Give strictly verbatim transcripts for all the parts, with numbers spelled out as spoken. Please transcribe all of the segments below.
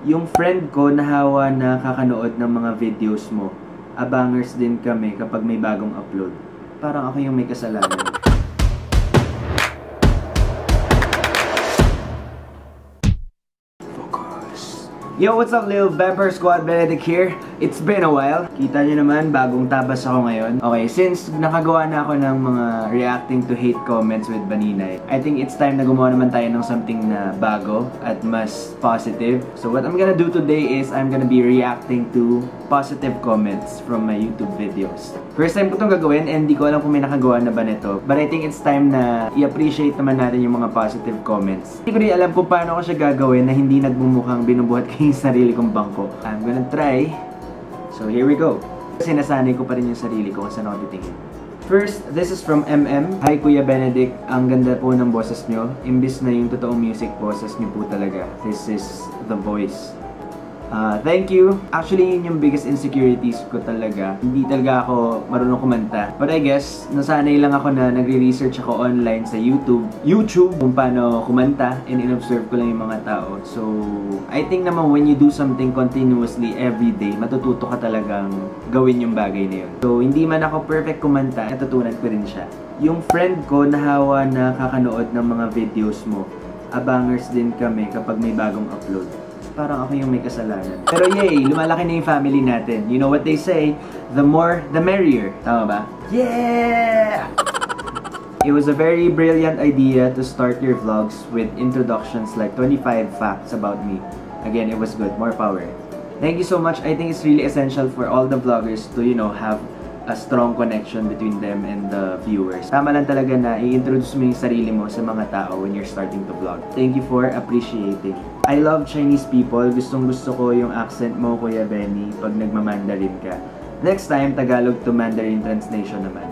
yung friend ko nahawa na kakanood ng mga videos mo. Abangers din kami kapag may bagong upload. Parang ako yung may kasalanan. Focus. Yo, what's up, Lil Vamper Squad? Benedict here. It's been a while. Kita nyo naman, bagong tabas ako ngayon. Okay, since nakagawa na ako ng mga reacting to hate comments with Baninay, I think it's time na gumawa naman tayo ng something na bago at mas positive. So what I'm gonna do today is I'm gonna be reacting to positive comments from my YouTube videos. First time ko itong gagawin and di ko alam kung may nakagawa na ba nito. But I think it's time na i-appreciate naman natin yung mga positive comments. Hindi ko rin alam kung paano ko siya gagawin na hindi nagmumukhang binubuhat ko yung sarili kong bangko. I'm gonna try. So here we go. Sinasanay ko pa rin yung sarili ko kung saan ako titingin. First, this is from M M. Hi Kuya Benedict, ang ganda po ng boses nyo. Imbis na yung totoong music boses nyo po talaga. This is The Voice. Uh, thank you. Actually, yun yung biggest insecurities ko talaga. Hindi talaga ako marunong kumanta. But I guess, nasanay lang ako na nagre-research ako online sa YouTube. YouTube! Kung paano kumanta and in-observe ko lang yung mga tao. So, I think naman when you do something continuously every day, matututo ka talagang gawin yung bagay na yun. So, hindi man ako perfect kumanta, natutunan ko rin siya. Yung friend ko nahawa na kakanood ng mga videos mo. Abangers din kami kapag may bagong upload. Parang ako yung may kasalanan. Pero yay! Lumalaki na yung family natin. You know what they say? The more, the merrier. Tama ba? Yeah! It was a very brilliant idea to start your vlogs with introductions like twenty-five facts about me. Again, it was good. More power. Thank you so much. I think it's really essential for all the vloggers to, you know, have a strong connection between them and the viewers. Tama lang talaga na i-introduce mo yung sarili mo sa mga tao when you're starting to vlog. Thank you for appreciating. I love Chinese people. Gustong gusto ko yung accent mo, Kuya Benny, pag nagmamandarin ka. Next time, Tagalog to Mandarin translation naman.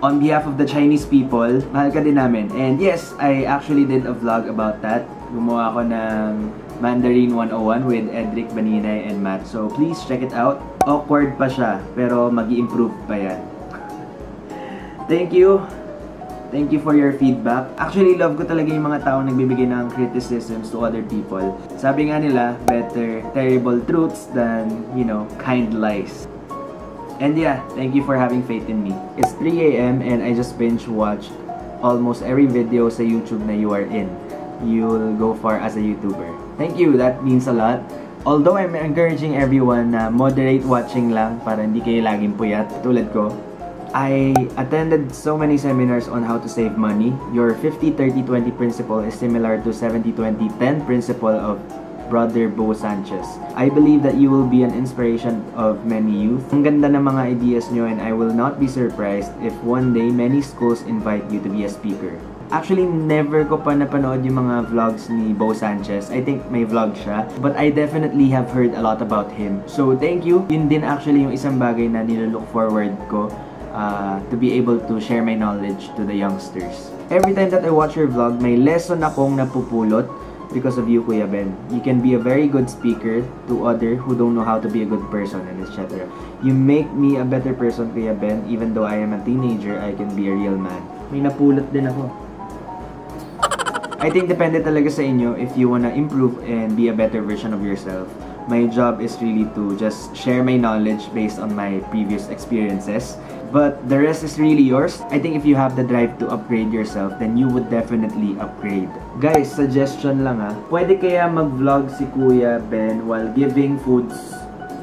On behalf of the Chinese people, mahal ka din namin. And yes, I actually did a vlog about that. Gumawa ako ng Mandarin one oh one with Edric, Baninay, and Matt. So please check it out. Awkward pa siya, pero mag-i-improve pa yan. Thank you. Thank you for your feedback. Actually, love ko talaga yung mga taong nagbibigay ng criticisms to other people. Sabi nga nila, better terrible truths than, you know, kind lies. And yeah, thank you for having faith in me. It's three A M and I just binge-watched almost every video sa YouTube na you are in. You'll go far as a YouTuber. Thank you, that means a lot. Although I'm encouraging everyone na moderate watching lang para hindi kayo laging puyat tulad ko. I attended so many seminars on how to save money. Your fifty thirty twenty principle is similar to seventy twenty ten principle of Brother Bo Sanchez. I believe that you will be an inspiration of many youth. Ang ganda ng mga ideas nyo and I will not be surprised if one day many schools invite you to be a speaker. Actually, never ko pa napanood yung mga vlogs ni Bo Sanchez. I think may vlog siya. But I definitely have heard a lot about him. So, thank you. Yun din actually yung isang bagay na nililook forward ko uh, to be able to share my knowledge to the youngsters. Every time that I watch your vlog, may lesson akong napupulot because of you, Kuya Ben. You can be a very good speaker to others who don't know how to be a good person and et cetera. You make me a better person, Kuya Ben. Even though I am a teenager, I can be a real man. May napulot din ako. I think depende talaga sa inyo if you wanna improve and be a better version of yourself. My job is really to just share my knowledge based on my previous experiences. But the rest is really yours. I think if you have the drive to upgrade yourself, then you would definitely upgrade. Guys, suggestion lang ha. Pwede kaya mag-vlog si Kuya Ben while giving foods,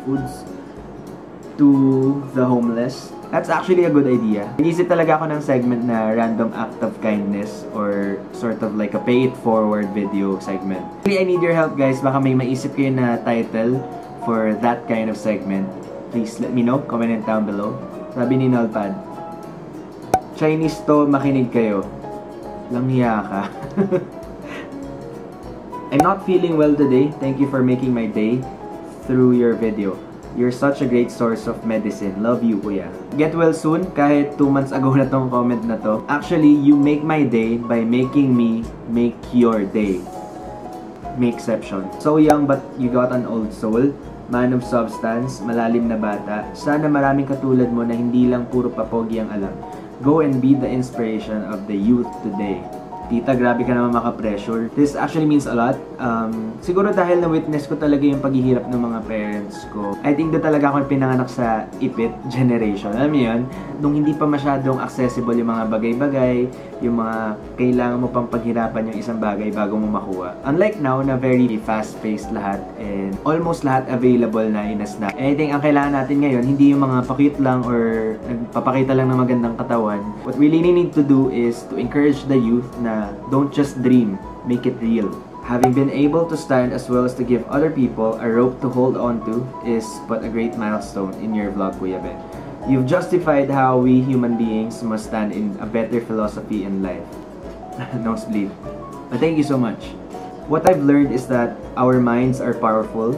foods to the homeless? That's actually a good idea. Inisip talaga ako ng segment na random act of kindness or sort of like a pay it forward video segment. Really, I need your help guys. Baka may maisip kayo na title for that kind of segment. Please let me know. Comment it down below. Sabi ni Nolpad, Chinese to, makinig kayo. Langhiya ka. I'm not feeling well today. Thank you for making my day through your video. You're such a great source of medicine. Love you, Kuya. Get well soon, kahit two months ago na tong comment na to. Actually, you make my day by making me make your day. Makeception. So young but you got an old soul. Man of substance, malalim na bata. Sana maraming katulad mo na hindi lang puro papogi ang alam. Go and be the inspiration of the youth today. Tita, grabe ka naman maka-pressure. This actually means a lot. Um, siguro dahil na-witness ko talaga yung paghihirap ng mga parents ko. I think na talaga ako pinanganak sa ipit generation. Alam mo yun? Nung hindi pa masyadong accessible yung mga bagay-bagay, yung mga kailangan mo pang paghirapan yung isang bagay bago mo makuha. Unlike now na very fast-paced lahat and almost lahat available na in a snap. I think ang kailangan natin ngayon, hindi yung mga pakit lang or nagpapakita lang ng magandang katawan. What we really need to do is to encourage the youth na don't just dream, make it real. Having been able to stand as well as to give other people a rope to hold on to is but a great milestone in your vlog, Kuya Ben. You've justified how we human beings must stand in a better philosophy in life. Nosebleed. But thank you so much. What I've learned is that our minds are powerful.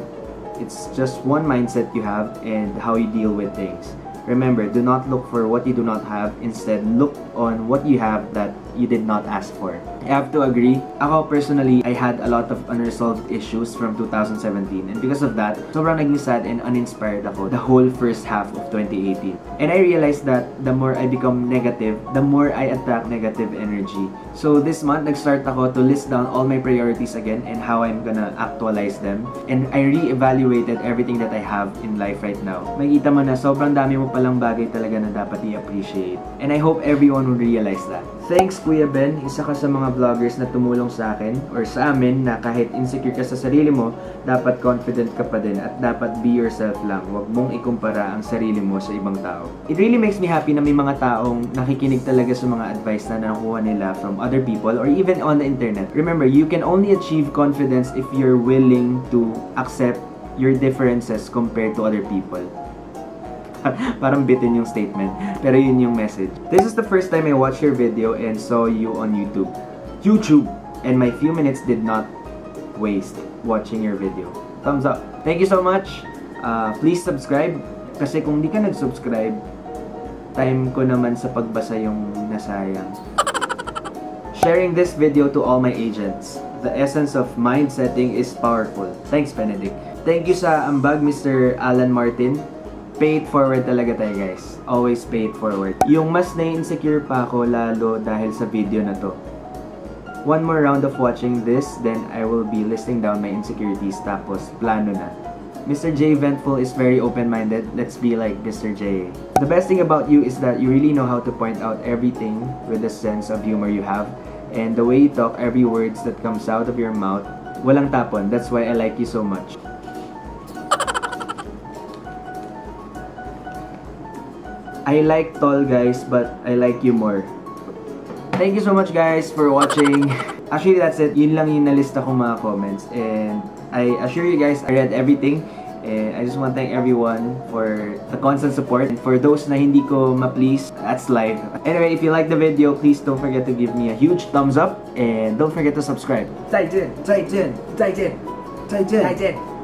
It's just one mindset you have and how you deal with things. Remember, do not look for what you do not have. Instead, look on what you have that you did not ask for. I have to agree. Ako personally, I had a lot of unresolved issues from two thousand seventeen. And because of that, sobrang naging sad and uninspired ako the whole first half of twenty eighteen. And I realized that the more I become negative, the more I attract negative energy. So this month, nag-start ako to list down all my priorities again and how I'm gonna actualize them. And I re-evaluated everything that I have in life right now. Makikita mo na sobrang dami mo palang bagay talaga na dapat i-appreciate. And I hope everyone will realize that. Thanks, Kuya Ben. Isa ka sa mga vloggers na tumulong sa akin or sa amin na kahit insecure ka sa sarili mo, dapat confident ka pa din at dapat be yourself lang. Huwag mong ikumpara ang sarili mo sa ibang tao. It really makes me happy na may mga taong nakikinig talaga sa mga advice na nakuha nila from other people or even on the internet. Remember, you can only achieve confidence if you're willing to accept your differences compared to other people. Parang bitin yung statement, pero yun yung message. This is the first time I watched your video and saw you on YouTube. YouTube! And my few minutes did not waste watching your video. Thumbs up! Thank you so much! Uh, please subscribe! Kasi kung di ka nag-subscribe, time ko naman sa pagbasa yung nasayang. Sharing this video to all my agents. The essence of mind setting is powerful. Thanks, Benedict. Thank you sa ambag, Mister Alan Martin. Pay it forward talaga tayo, guys. Always pay it forward. Yung mas na-insecure pa ako lalo dahil sa video na to. One more round of watching this, then I will be listing down my insecurities tapos plano na. Mister J. Ventful is very open-minded. Let's be like Mister J. The best thing about you is that you really know how to point out everything with the sense of humor you have. And the way you talk, every words that comes out of your mouth, walang tapon. That's why I like you so much. I like tall guys, but I like you more. Thank you so much, guys, for watching. Actually, that's it. Yun lang yung nalista kong mga comments. And I assure you guys, I read everything. And I just want to thank everyone for the constant support. And for those na hindi ko ma-please, that's life. Anyway, if you like the video, please don't forget to give me a huge thumbs up. And don't forget to subscribe. 再见,再见,再见,再见,再见.